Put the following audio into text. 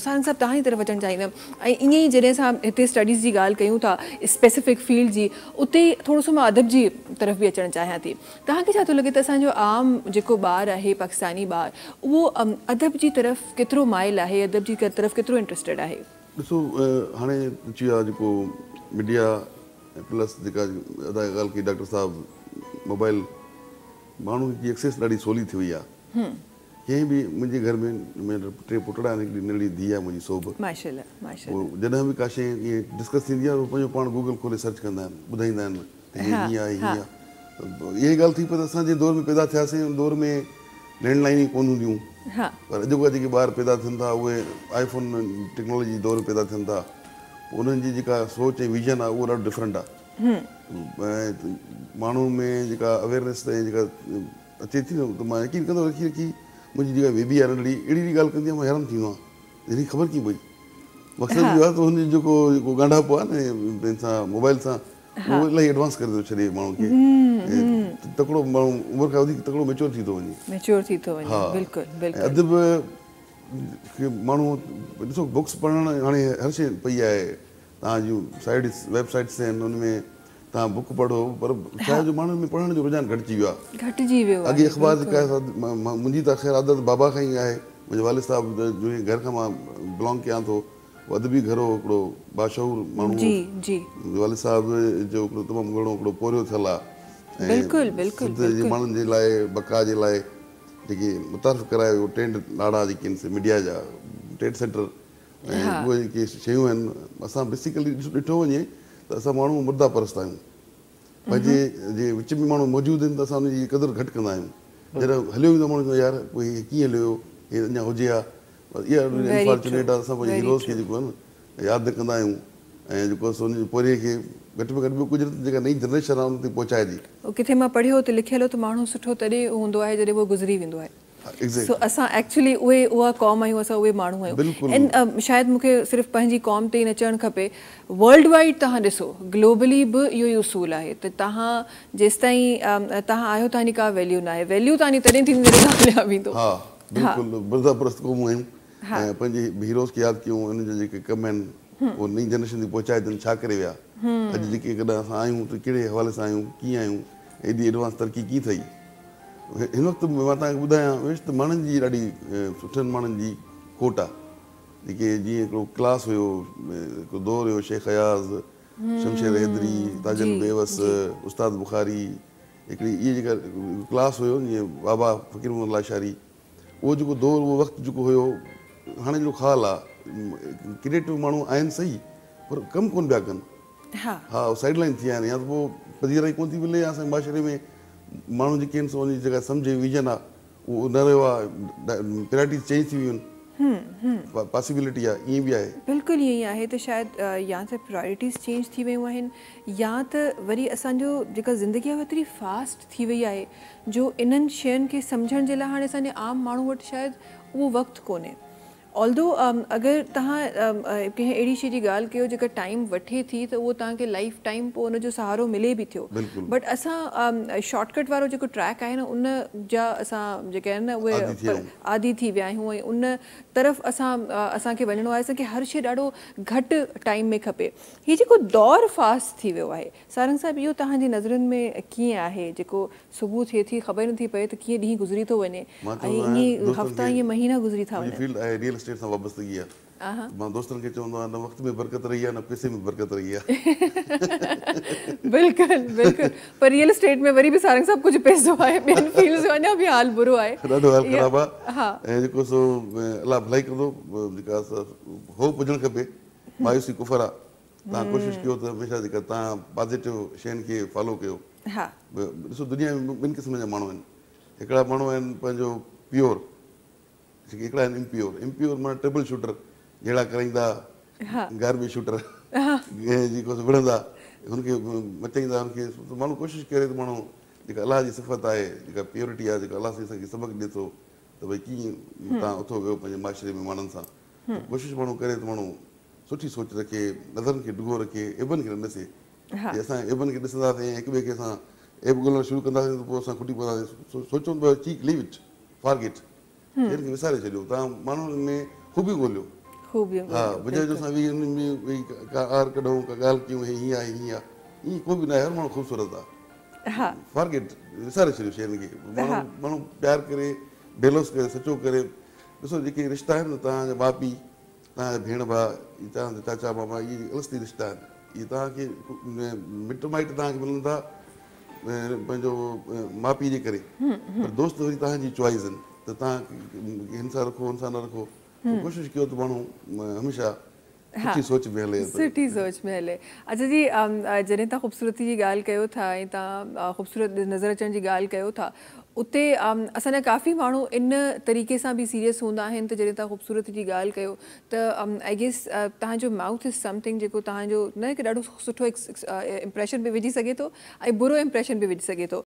साहिब साहब तव्हां जी तरफ़ अचणु चाहींदमि ऐं ईअं ई जॾहिं असां हिते स्टडीज़ जी ॻाल्हि कयूं था स्पेसिफिक फील्ड जी उते थोरो सो मां अदब जी तरफ़ बि अचणु चाहियां थी। तव्हांखे छा थो लॻे त असांजो आम जेको ॿार आहे पाकिस्तानी ॿार उहो अदब जी तरफ़ केतिरो माइल आहे, अदब जी तरफ़ केतिरो इंट्रस्टेड आहे? ॾिसो हाणे जेको मीडिया प्लस जेका ॻाल्हि कई डॉक्टर साहिबु मोबाइल माण्हुनि जी एक्सेस ॾाढी सवली थी वई आहे। कंहिं बि मुंहिंजे घर में मुंहिंजा टे पुटड़ा आहिनि, हिकिड़ी नंढड़ी धीउ आहे मुंहिंजी सोभ, जॾहिं बि का शइ ईअं डिस्कस थींदी आहे पंहिंजो पाण गूगल खोले सर्च कंदा आहिनि, ॿुधाईंदा आहिनि हीअं आहे हीअं आहे। इहा ॻाल्हि थी पर असांजे दौर में पैदा थियासीं दौर में लैंडलाइन ई कोन हूंदियूं, पर अॼु जेके ॿार पैदा थियनि था उहे आईफोन टेक्नोलॉजी दौर में पैदा थियनि था। उन्हनि जी जेका सोच ऐं विजन आहे उहो ॾाढो डिफरेंट आहे ऐं माण्हू में जेका अवेयरनेस ऐं जेका अचे थी त मां यकीन कंदो रखी रखी मुंहिंजी जेका बेबी आहे नंढड़ी अहिड़ी ॻाल्हि कंदी आहे मां हैरान थींदो आहियां, हिन ख़बर कीअं पई। मक़सदु इहो आहे त हुनजो जेको जेको ॻाढापो आहे न सां मोबाइल सां उहो इलाही एडवांस करे थो छॾे माण्हू खे, तकिड़ो माण्हू उमिरि खां वधीक तकिड़ो मेच्योर थी थो वञे, बिल्कुलु। अदब खे माण्हू ॾिसो बुक्स पढ़णु हाणे हर शइ पई आहे, तव्हां जूं साइट्स वेबसाइट्स आहिनि उनमें तव्हां बुक पढ़ो, पर छाहे माण्हुनि में पढ़ण जो रुझान घटिजी वियो आहे, अॻे अख़बार जेका मुंहिंजी त ख़ैर आदत बाबा खां ई आहे, मुंहिंजे वालिद साहिब जो घर खां मां बिलोंग कयां थो अदबी घर हो हिकिड़ो बाशऊर माण्हू, मुंहिंजे वालिद साहिब जो हिकिड़ो तमामु घणो हिकिड़ो पोरियो थियल आहे ऐं माण्हुनि जे लाइ बका जे लाइ जेके मुतारिफ़ करायो उहो टेंट लाड़ा जेके आहिनि मीडिया जा टेंट सेंटर ऐं उहे जेके शयूं आहिनि असां बेसिकली ॾिठो वञे त असां माण्हू मुर्दा परस्त आहियूं, पंहिंजे जे विच में माण्हू मौजूदु आहिनि त असां हुनजी क़दुरु घटि कंदा आहियूं। जॾहिं हलियो वेंदो माण्हू चवंदो यार कोई कीअं हलियो हे अञा हुजे हा, इहा अनफॉर्चुनेट आहे। असां पंहिंजे हीरोज़ खे जेको आहे न यादि न कंदा आहियूं ऐं जेको सोनी पोरे खे घटि में घटि बि कुझु जेका नई जनरेशन आहे उन ते पहुचाए थी। किथे मां पढ़ियो त लिखियलु त माण्हू सुठो तॾहिं हूंदो आहे जॾहिं उहो गुज़री वेंदो आहे। सो असां एक्चुअली उहे उहा क़ौम आहियूं, असां उहे माण्हू आहियूं ऐं शायदि मूंखे सिर्फ़ु पंहिंजी क़ौम ते ई न चवणु खपे, वर्ल्ड वाइड तव्हां ॾिसो ग्लोबली बि इहो ई उसूल आहे त तव्हां जेसिताईं तव्हां आहियो तव्हांजी का वैल्यू न आहे, वैल्यू तव्हांजी तॾहिं थींदी जॾहिं कामयाबु ईंदो। बिल्कुलु बर्दाश्त क़ौम आहियूं ऐं पंहिंजे हीरोज़ खे यादि कयूं, उन्हनि जा जेके कम आहिनि उहो नई जनरेशन ते पहुचाए अथनि, छा करे विया। अॼु जेके कॾहिं असां आहियूं त कहिड़े हवाले सां आहियूं, कीअं आहियूं, एॾी एडवांस तरक़ी कीअं थी। हिन वक़्तु मां तव्हांखे ॿुधायां वेश त माण्हुनि जी ॾाढी सुठनि माण्हुनि जी खोट आहे, जेके जीअं हिकिड़ो क्लास हुयो हिकिड़ो दौर हुयो शेख अयाज़ शमशेर हैदरी ताजुल बेवस उस्ताद बुखारी हिकिड़ी इहे जेका क्लास हुयो जीअं बाबा फ़क़ीर मोहम्मद लाशारी उहो जेको दौर उहो वक़्तु जेको हुयो हाणे जो ख़्याल आहे क्रिएटिव माण्हू आहिनि सही पर कमु कोन पिया कनि। हा साइडलाइन थी विया आहिनि या त पोइ पधीअरा ई कोन थी मिले या असांजे माशरे में माण्हू जेके आहिनि सो उनजी जेका सम्झ विजन आहे उहो न रहियो आहे, प्रायोरिटीज़ चेंज थी वियूं आहिनि। पॉसिबिलिटी आहे ईअं बि आहे, बिल्कुलु ईअं ई आहे त शायदि या त प्रायोरिटीज़ चेंज थी वियूं आहिनि या त वरी असांजो जेका ज़िंदगी आहे एतिरी फास्ट थी वई आहे जो इन्हनि शयुनि खे सम्झण जे लाइ हाणे असांजे आम माण्हू वटि शायदि उहो वक़्तु कोन्हे। ऑल्दो अगरि तव्हां कंहिं अहिड़ी शइ जी ॻाल्हि कयो जेका टाइम वठे थी त उहो तव्हांखे लाइफ टाइम पोइ उनजो सहारो मिले बि थियो, बट असां शॉर्टकट वारो जेको ट्रैक आहे न उन जा असां जेके आहिनि न उहे आदि थी विया आहियूं ऐं उन तरफ़ असांखे वञिणो आहे। असांखे हर शइ ॾाढो घटि टाइम में खपे, हीउ जेको दौर फास्ट थी वियो आहे। सारंग साहिबु इहो तव्हांजी नज़रुनि में कीअं आहे? जेको सुबुह थिए थी ख़बर नथी पए त कीअं ॾींहुं गुज़री थो वञे ऐं ईअं हफ़्ता ईअं महीना गुज़री था वञनि। स्टेट सां वाबस्तगी आहे, मां दोस्तनि खे चवंदो आहियां न वक़्त में बरकत रही आहे न पैसे में बरकत रही आहे। बिल्कुलु बिल्कुलु, पर रियल स्टेट में वरी बि सारंग साहिबु कुझु पैसो आहे, ॿियनि फील्ड्स में अञा बि हाल बुरो आहे, ॾाढो हाल ख़राब आहे ऐं जेको सो अलाह भलाई कंदो। जेका होप हुजणु खपे, मायूसी कुफर आहे। तव्हां कोशिशि कयो त हमेशह जेका तव्हां पॉज़िटिव शयुनि खे फॉलो कयो। ॾिसो दुनिया में ॿिनि क़िस्म जा माण्हू आहिनि, हिकिड़ा माण्हू आहिनि पंहिंजो प्योर, हिकिड़ा आहिनि इम्प्योर। इम्प्योर माना ट्रिपल शूटर जहिड़ा कराईंदा, गार्बेज शूटर जेको विढ़ंदा हुनखे मचाईंदा, हुनखे माण्हू कोशिशि करे त माण्हू जेका अलाह जी सिफ़त आहे जेका प्योरिटी आहे जेका अलाह असांखे सबक़ु ॾिए थो त भई कीअं तव्हां उथो वियो पंहिंजे माशरे में माण्हुनि सां, कोशिशि माण्हू करे त माण्हू सुठी सोच रखे, नज़रनि खे ॾुघो रखे, एबन खे न ॾिसे। असां एबन खे ॾिसंदासीं हिक ॿिए खे असां एब ॻोल्हणु शुरू कंदासीं त पोइ असां खुटी पवंदासीं, सोचूं पिया लीव इट फॉरगेट, हिन खे विसारे छॾियो। तव्हां माण्हुनि में ख़ूबियूं ॻोल्हियो, खूबियों जेके रिश्ता आहिनि तव्हांजा माउ पीउ तव्हांजा भेण भाउ तव्हांजा चाचा मामा ये अलस्ती रिश्ता आहिनि ये तव्हांखे मिट माइट तव्हांखे मिलनि था पंहिंजो माउ पीउ जे करे पर दोस्त वरी तव्हांजी चॉइस आहिनि त तव्हां हिन सां रखो हुन सां न रखो कोशिशि कयो त माण्हू हमेशा सुठी सोच में हले सुठी सोच में हले। अच्छा जी जॾहिं तव्हां ख़ूबसूरती जी ॻाल्हि कयो था ऐं तव्हां ख़ूबसूरत नज़र अचण जी ॻाल्हि कयो था उते असांजा काफ़ी माण्हू इन तरीक़े सां बि सीरियस हूंदा आहिनि त जॾहिं तव्हां ख़ूबसूरती जी ॻाल्हि कयो त आई गेस तव्हांजो माउथ इज़ समथिंग जेको तव्हांजो न हिकु ॾाढो सुठो इम्प्रेशन बि विझी सघे थो ऐं बुरो इम्प्रेशन बि विझी सघे थो।